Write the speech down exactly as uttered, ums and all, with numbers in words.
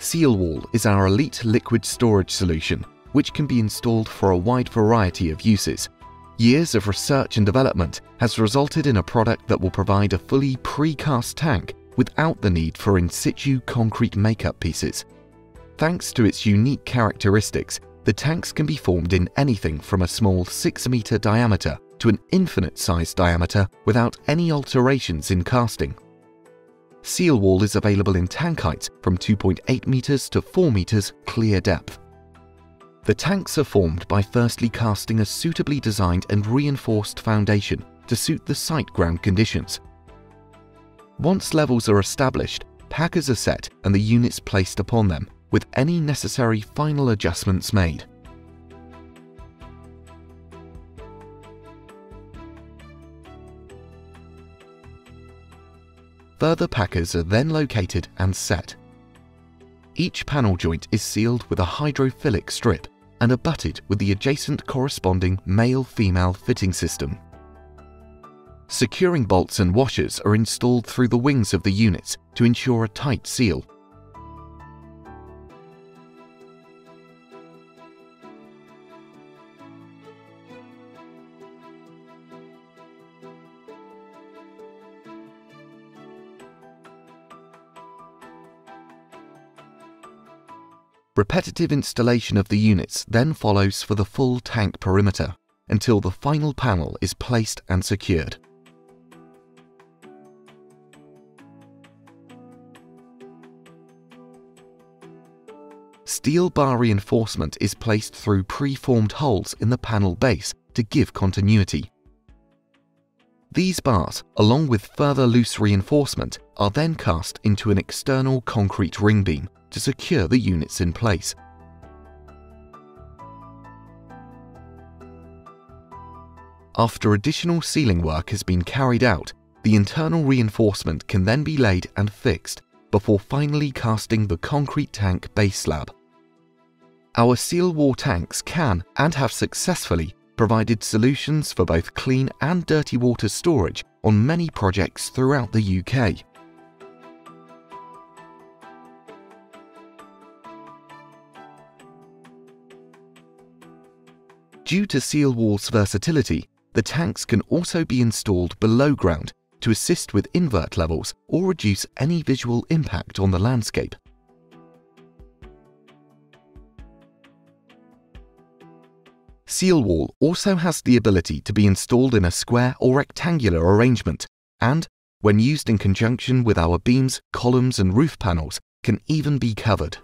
Sealwall is our elite liquid storage solution, which can be installed for a wide variety of uses. Years of research and development has resulted in a product that will provide a fully precast tank without the need for in situ concrete makeup pieces. Thanks to its unique characteristics, the tanks can be formed in anything from a small six meter diameter to an infinite size diameter without any alterations in casting. Sealwall is available in tank heights from two point eight meters to four meters clear depth. The tanks are formed by firstly casting a suitably designed and reinforced foundation to suit the site ground conditions. Once levels are established, packers are set and the units placed upon them, with any necessary final adjustments made. Further packers are then located and set. Each panel joint is sealed with a hydrophilic strip and abutted with the adjacent corresponding male-female fitting system. Securing bolts and washers are installed through the wings of the units to ensure a tight seal. Repetitive installation of the units then follows for the full tank perimeter until the final panel is placed and secured. Steel bar reinforcement is placed through pre-formed holes in the panel base to give continuity. These bars, along with further loose reinforcement, are then cast into an external concrete ring beam to secure the units in place. After additional sealing work has been carried out, the internal reinforcement can then be laid and fixed before finally casting the concrete tank base slab. Our Sealwall tanks can and have successfully provided solutions for both clean and dirty water storage on many projects throughout the U K. Due to Sealwall's versatility, the tanks can also be installed below ground to assist with invert levels or reduce any visual impact on the landscape. Sealwall also has the ability to be installed in a square or rectangular arrangement and, when used in conjunction with our beams, columns and roof panels, can even be covered.